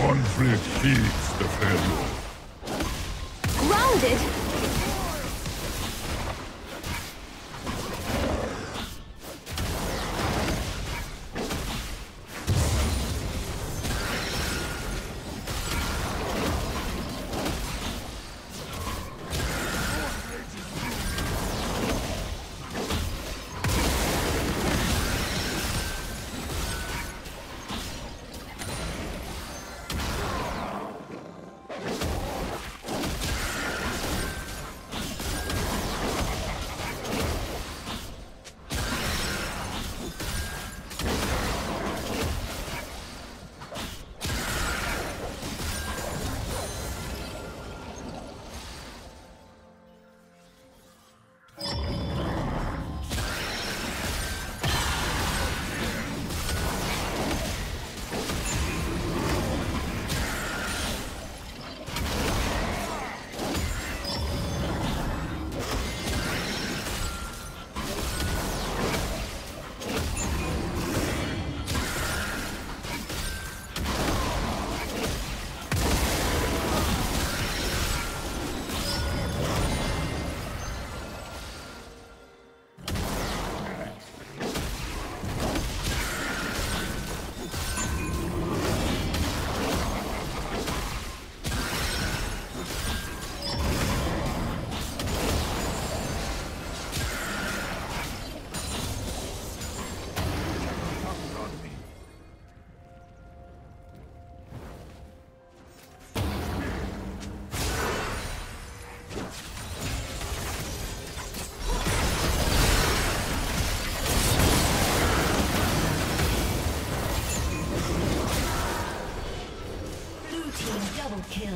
Conflict feeds the failure. Grounded! Kill.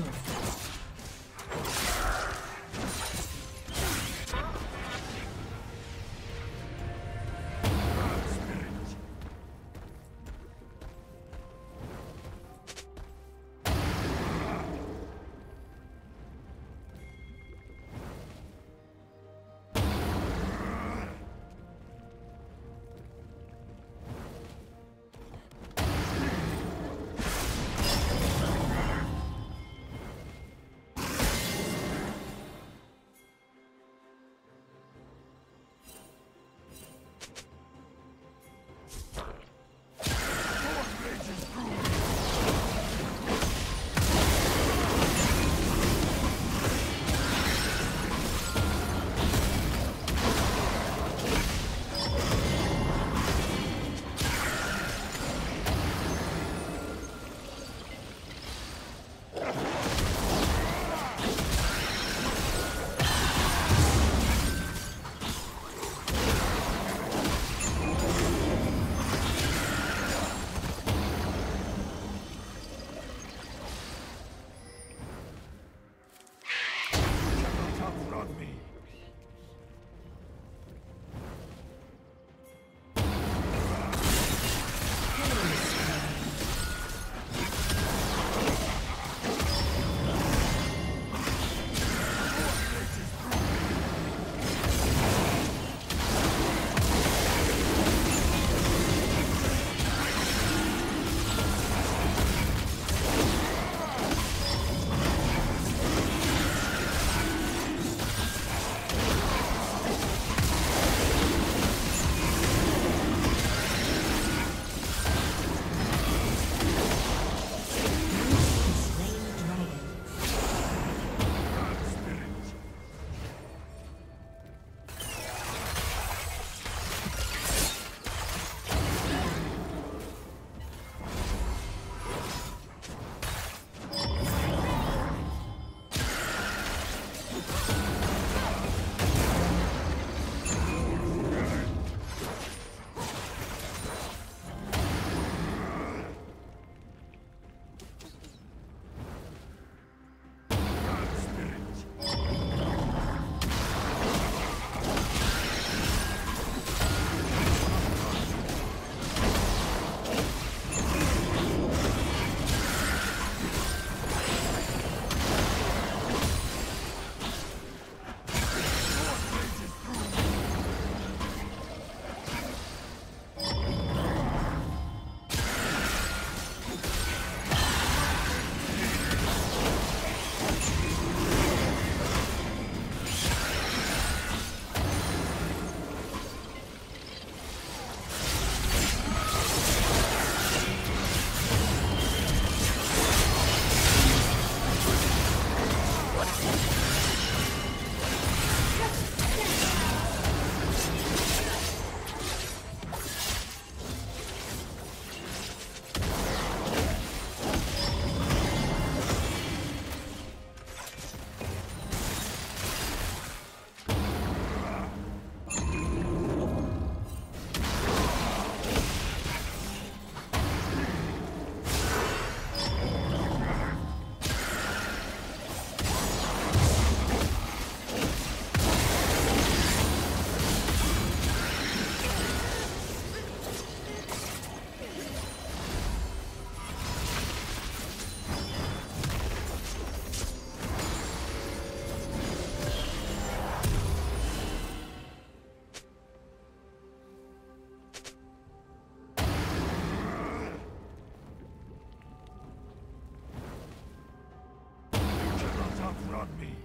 me.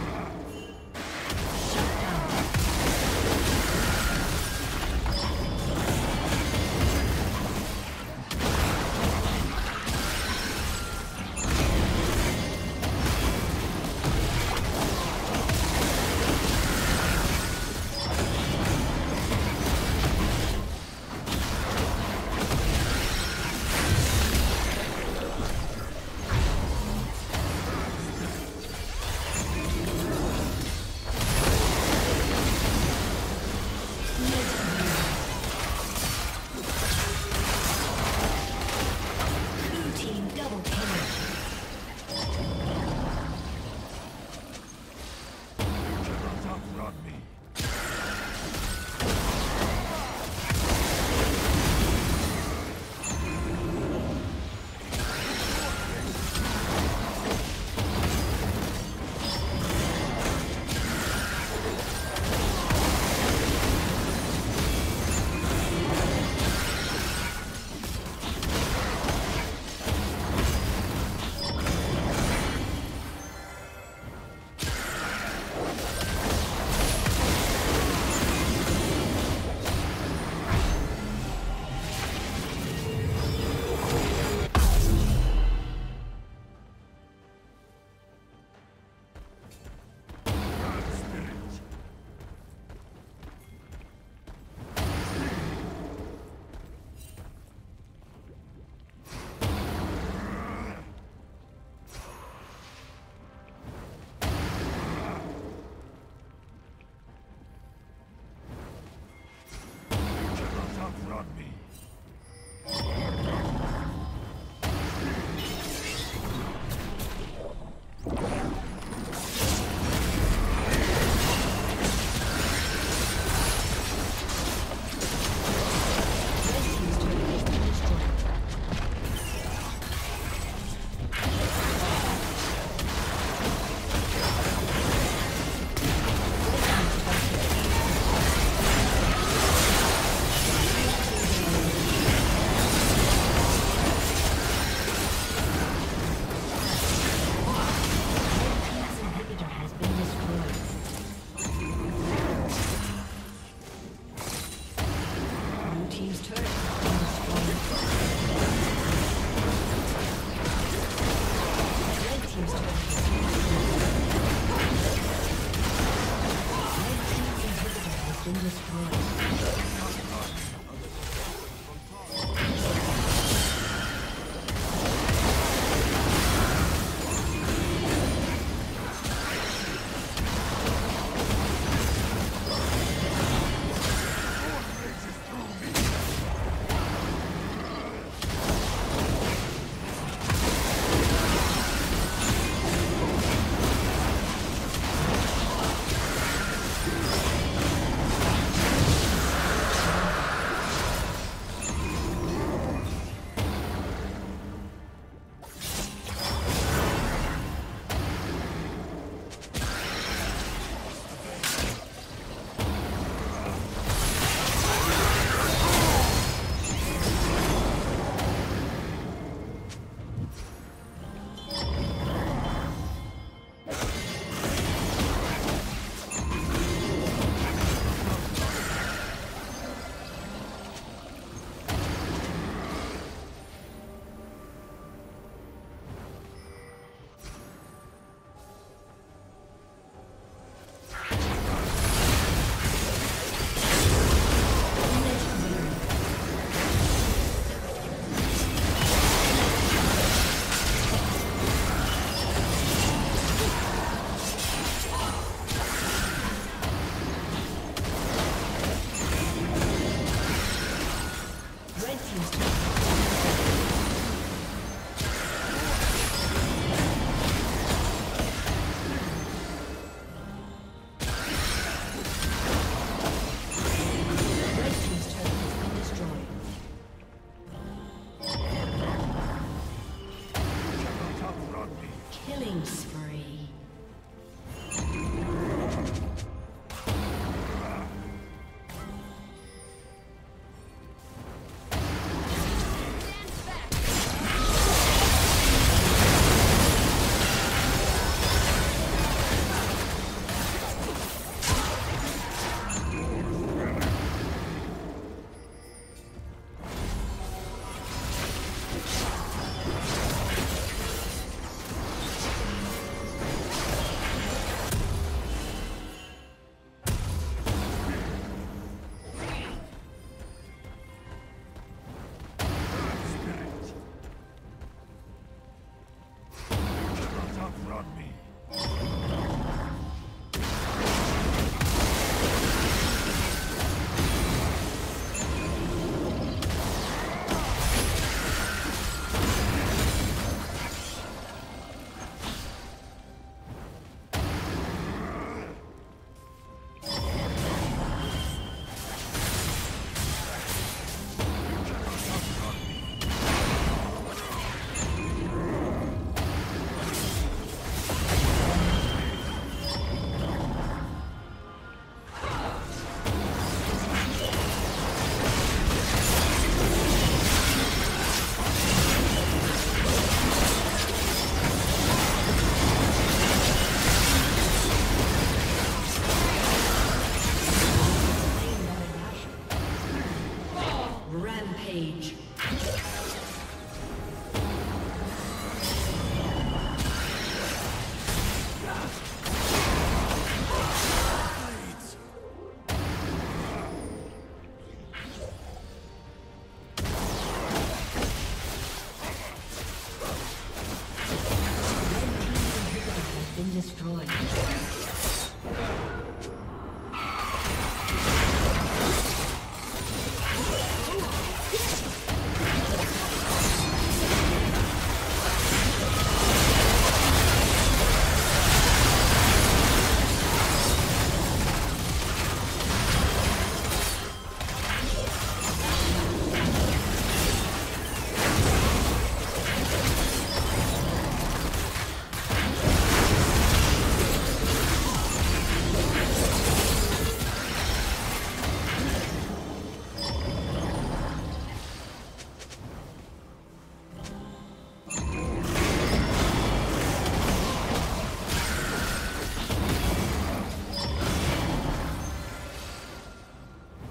been destroyed.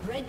Red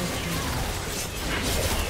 triple kill.